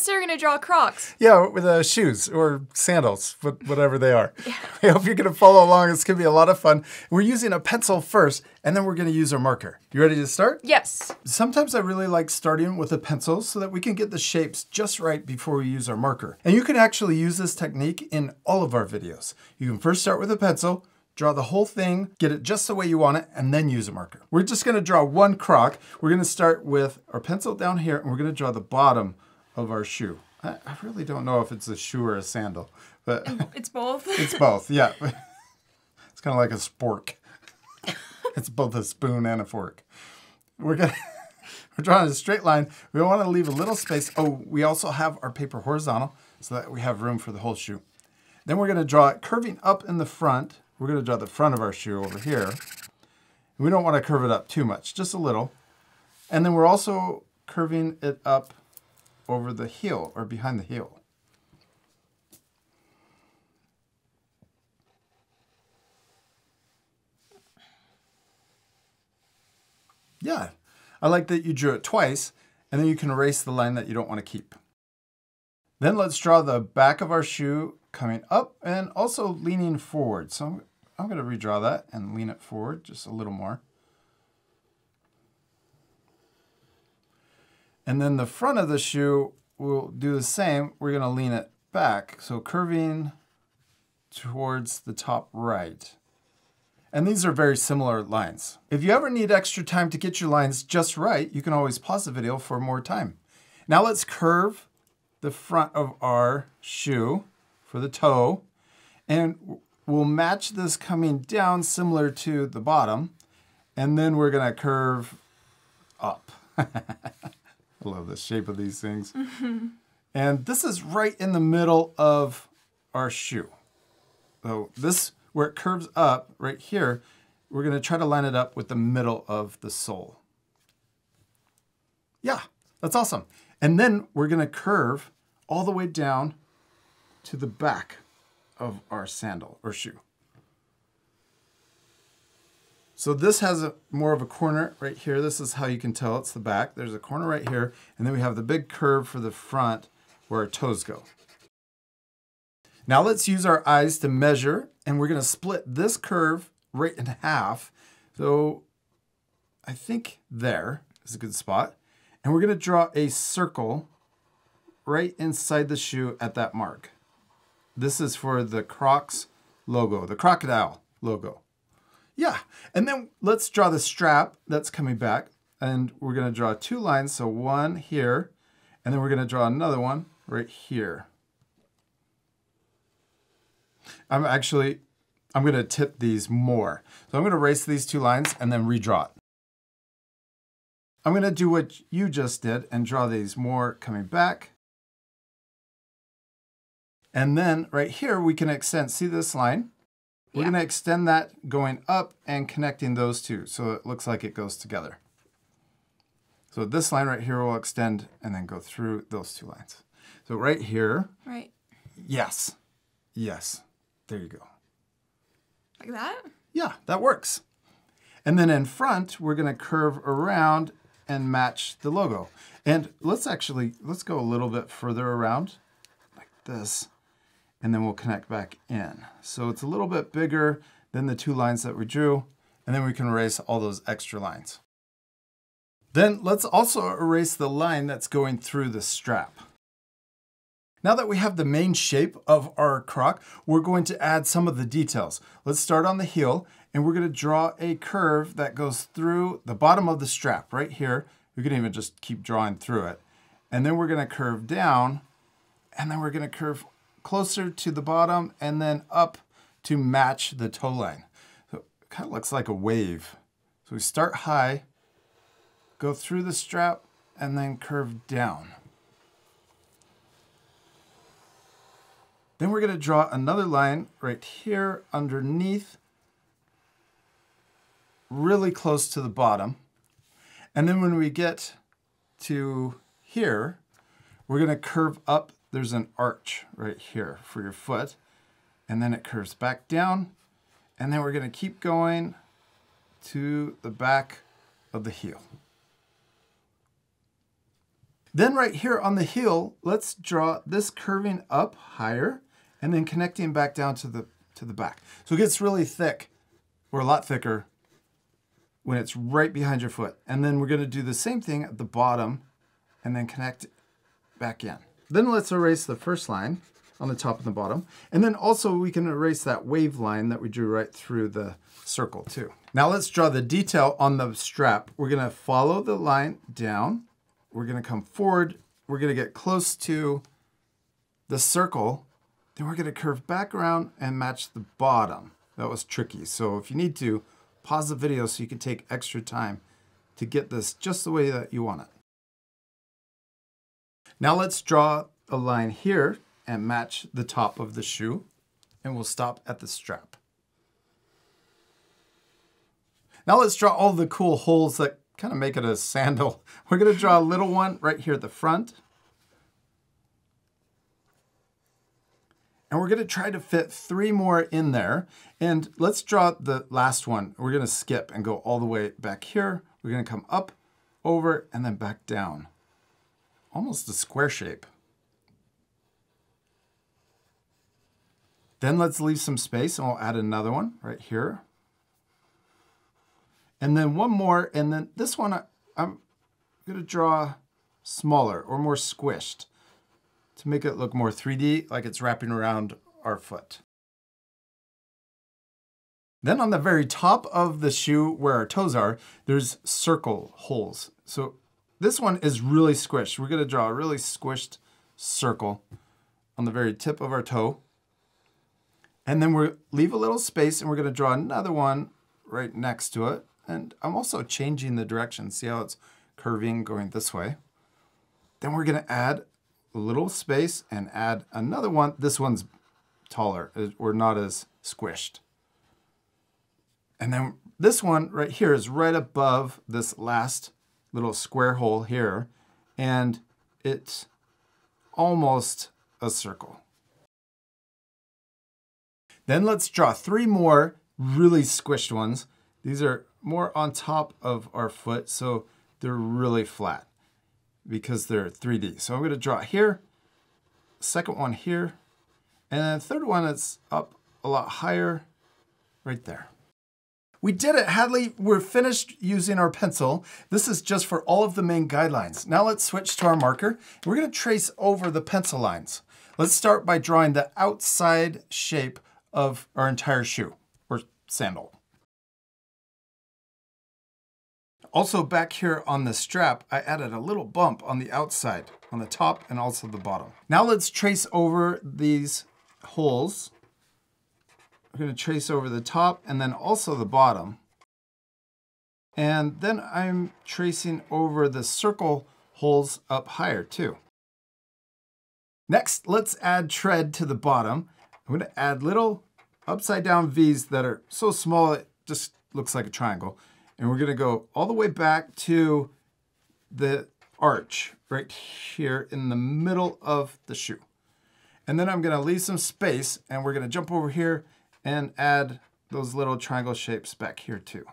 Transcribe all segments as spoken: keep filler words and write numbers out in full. instead we're going to draw Crocs. Yeah, with uh, shoes or sandals, whatever they are. Yeah. I hope you're going to follow along. It's going to be a lot of fun. We're using a pencil first, and then we're going to use our marker. You ready to start? Yes. Sometimes I really like starting with a pencil so that we can get the shapes just right before we use our marker. And you can actually use this technique in all of our videos. You can first start with a pencil, draw the whole thing, get it just the way you want it, and then use a marker. We're just gonna draw one croc. We're gonna start with our pencil down here, and we're gonna draw the bottom of our shoe. I, I really don't know if it's a shoe or a sandal, but it's both. It's both, yeah. It's kind of like a spork. It's both a spoon and a fork. We're gonna we're drawing a straight line. We want to leave a little space. Oh, we also have our paper horizontal so that we have room for the whole shoe. Then we're gonna draw it curving up in the front. We're gonna draw the front of our shoe over here. We don't wanna curve it up too much, just a little. And then we're also curving it up over the heel or behind the heel. Yeah, I like that you drew it twice, and then you can erase the line that you don't wanna keep. Then let's draw the back of our shoe coming up and also leaning forward. So I'm I'm going to redraw that and lean it forward just a little more. And then the front of the shoe, we'll do the same. We're going to lean it back. So curving towards the top right. And these are very similar lines. If you ever need extra time to get your lines just right, you can always pause the video for more time. Now let's curve the front of our shoe for the toe. And we'll match this coming down similar to the bottom, and then we're gonna curve up. I love the shape of these things. Mm-hmm. And this is right in the middle of our shoe. So this, where it curves up right here, we're gonna try to line it up with the middle of the sole. Yeah, that's awesome. And then we're gonna curve all the way down to the back of our sandal or shoe. So this has a more of a corner right here. This is how you can tell it's the back. There's a corner right here, and then we have the big curve for the front where our toes go. Now let's use our eyes to measure, and we're gonna split this curve right in half. So I think there is a good spot. And we're gonna draw a circle right inside the shoe at that mark. This is for the Crocs logo, the crocodile logo. Yeah, and then let's draw the strap that's coming back, and we're gonna draw two lines, so one here, and then we're gonna draw another one right here. I'm actually, I'm gonna tip these more. So I'm gonna erase these two lines and then redraw it. I'm gonna do what you just did and draw these more coming back. And then right here, we can extend, see this line? We're yeah. gonna extend that going up and connecting those two. So it looks like it goes together. So this line right here will extend and then go through those two lines. So right here. Right. Yes, yes, there you go. Like that? Yeah, that works. And then in front, we're gonna curve around and match the logo. And let's actually, let's go a little bit further around like this, and then we'll connect back in. So it's a little bit bigger than the two lines that we drew, and then we can erase all those extra lines. Then let's also erase the line that's going through the strap. Now that we have the main shape of our croc, we're going to add some of the details. Let's start on the heel, and we're gonna draw a curve that goes through the bottom of the strap right here. We can even just keep drawing through it. And then we're gonna curve down, and then we're gonna curve closer to the bottom and then up to match the toe line. So it kind of looks like a wave. So we start high, go through the strap, and then curve down. Then we're gonna draw another line right here underneath, really close to the bottom. And then when we get to here, we're gonna curve up. There's an arch right here for your foot. And then it curves back down. And then we're gonna keep going to the back of the heel. Then right here on the heel, let's draw this curving up higher and then connecting back down to the, to the back. So it gets really thick, or a lot thicker, when it's right behind your foot. And then we're gonna do the same thing at the bottom and then connect back in. Then let's erase the first line on the top and the bottom. And then also we can erase that wave line that we drew right through the circle too. Now let's draw the detail on the strap. We're gonna follow the line down. We're gonna come forward. We're gonna get close to the circle. Then we're gonna curve back around and match the bottom. That was tricky. So if you need to, pause the video so you can take extra time to get this just the way that you want it. Now let's draw a line here and match the top of the shoe, and we'll stop at the strap. Now let's draw all the cool holes that kind of make it a sandal. We're gonna draw a little one right here at the front. And we're gonna try to fit three more in there. And let's draw the last one. We're gonna skip and go all the way back here. We're gonna come up, over, and then back down. Almost a square shape. Then let's leave some space and we'll add another one right here. And then one more, and then this one I, I'm gonna draw smaller or more squished to make it look more three D, like it's wrapping around our foot. Then on the very top of the shoe where our toes are, there's circle holes. So this one is really squished. We're gonna draw a really squished circle on the very tip of our toe. And then we'll leave a little space and we're gonna draw another one right next to it. And I'm also changing the direction. See how it's curving, going this way. Then we're gonna add a little space and add another one. This one's taller or not as squished. And then this one right here is right above this last little square hole here. And it's almost a circle. Then let's draw three more really squished ones. These are more on top of our foot, so they're really flat because they're three D. So I'm gonna draw here, second one here, and then the third one that's up a lot higher right there. We did it, Hadley. We're finished using our pencil. This is just for all of the main guidelines. Now let's switch to our marker. We're gonna trace over the pencil lines. Let's start by drawing the outside shape of our entire shoe or sandal. Also back here on the strap, I added a little bump on the outside, on the top and also the bottom. Now let's trace over these holes. I'm gonna trace over the top and then also the bottom. And then I'm tracing over the circle holes up higher too. Next, let's add tread to the bottom. I'm gonna add little upside down V's that are so small it just looks like a triangle. And we're gonna go all the way back to the arch right here in the middle of the shoe. And then I'm gonna leave some space and we're gonna jump over here and add those little triangle shapes back here too.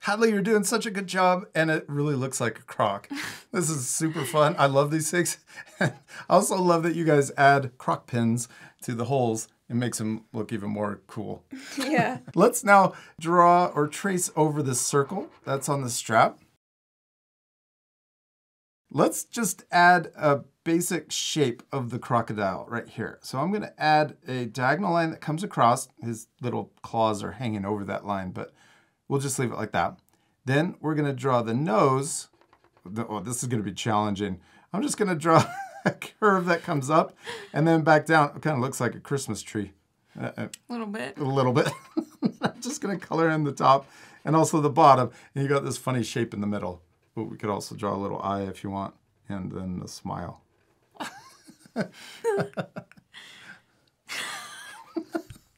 Hadley, you're doing such a good job and it really looks like a croc. This is super fun. I love these things. I also love that you guys add croc pins to the holes. It makes them look even more cool. Yeah. Let's now draw or trace over this circle that's on the strap. Let's just add a basic shape of the crocodile right here. So I'm gonna add a diagonal line that comes across. His little claws are hanging over that line, but we'll just leave it like that. Then we're gonna draw the nose. Oh, this is gonna be challenging. I'm just gonna draw a curve that comes up and then back down. It kind of looks like a Christmas tree. A little bit. A little bit. I'm just gonna color in the top and also the bottom. And you got this funny shape in the middle. But we could also draw a little eye if you want, and then a smile. It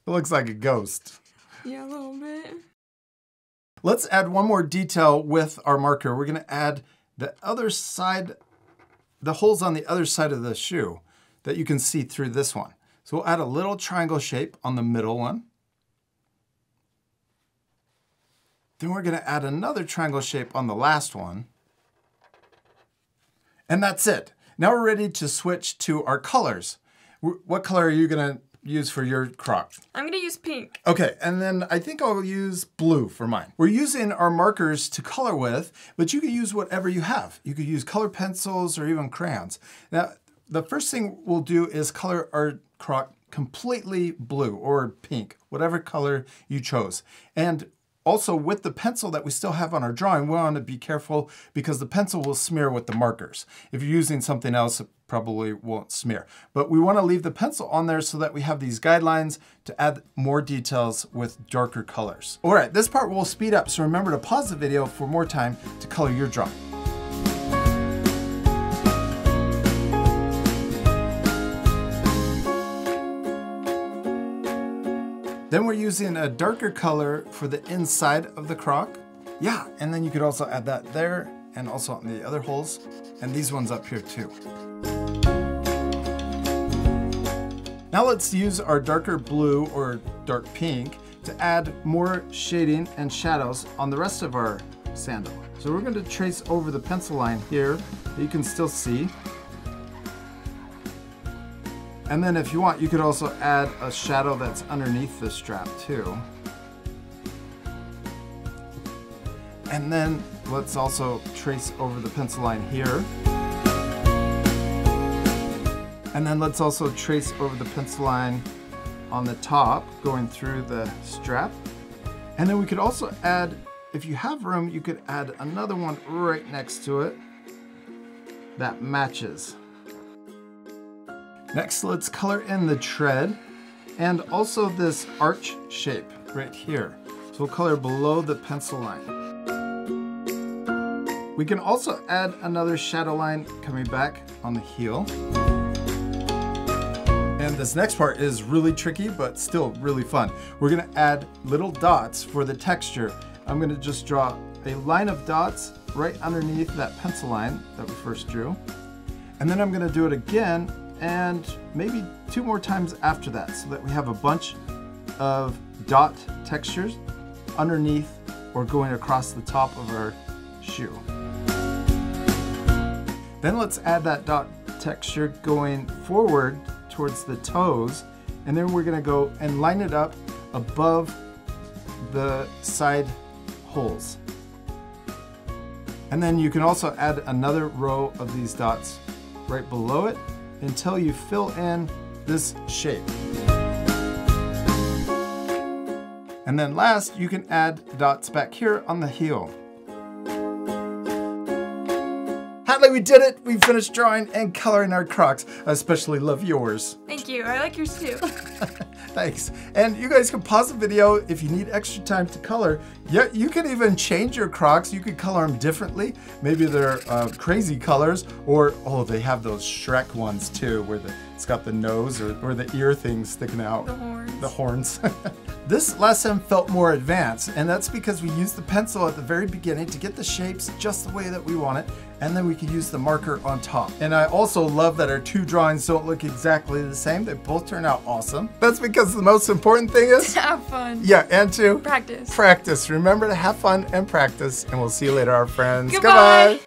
looks like a ghost. Yeah, a little bit. Let's add one more detail with our marker. We're gonna add the other side the holes on the other side of the shoe that you can see through this one. So we'll add a little triangle shape on the middle one. Then we're gonna add another triangle shape on the last one. And that's it. Now we're ready to switch to our colors. What color are you gonna use for your croc? I'm gonna use pink. Okay, and then I think I'll use blue for mine. We're using our markers to color with, but you can use whatever you have. You could use color pencils or even crayons. Now, the first thing we'll do is color our croc completely blue or pink, whatever color you chose. And also with the pencil that we still have on our drawing, we want to be careful because the pencil will smear with the markers. If you're using something else, it probably won't smear. But we want to leave the pencil on there so that we have these guidelines to add more details with darker colors. All right, this part will speed up, so remember to pause the video for more time to color your drawing. Then we're using a darker color for the inside of the croc. Yeah, and then you could also add that there and also on the other holes and these ones up here too. Now let's use our darker blue or dark pink to add more shading and shadows on the rest of our sandal. So we're going to trace over the pencil line here that you can still see. And then if you want, you could also add a shadow that's underneath the strap too. And then let's also trace over the pencil line here. And then let's also trace over the pencil line on the top, going through the strap. And then we could also add, if you have room, you could add another one right next to it that matches. Next, let's color in the tread and also this arch shape right here. So we'll color below the pencil line. We can also add another shadow line coming back on the heel. And this next part is really tricky, but still really fun. We're gonna add little dots for the texture. I'm gonna just draw a line of dots right underneath that pencil line that we first drew. And then I'm gonna do it again and maybe two more times after that so that we have a bunch of dot textures underneath or going across the top of our shoe. Then let's add that dot texture going forward towards the toes, and then we're gonna go and line it up above the side holes. And then you can also add another row of these dots right below it until you fill in this shape. And then last, you can add dots back here on the heel. Hadley, we did it! We finished drawing and coloring our Crocs. I especially love yours. Thank you, I like yours too. Thanks. And you guys can pause the video if you need extra time to color. Yeah, you can even change your Crocs. You could color them differently. Maybe they're uh, crazy colors, or oh, they have those Shrek ones too, where the, it's got the nose or, or the ear things sticking out. The horns. The horns. This lesson felt more advanced, and that's because we used the pencil at the very beginning to get the shapes just the way that we want it, and then we could use the marker on top. And I also love that our two drawings don't look exactly the same. They both turn out awesome. That's because the most important thing is to have fun. Yeah, and to practice. Practice. Remember to have fun and practice, and we'll see you later, our friends. Goodbye. Goodbye.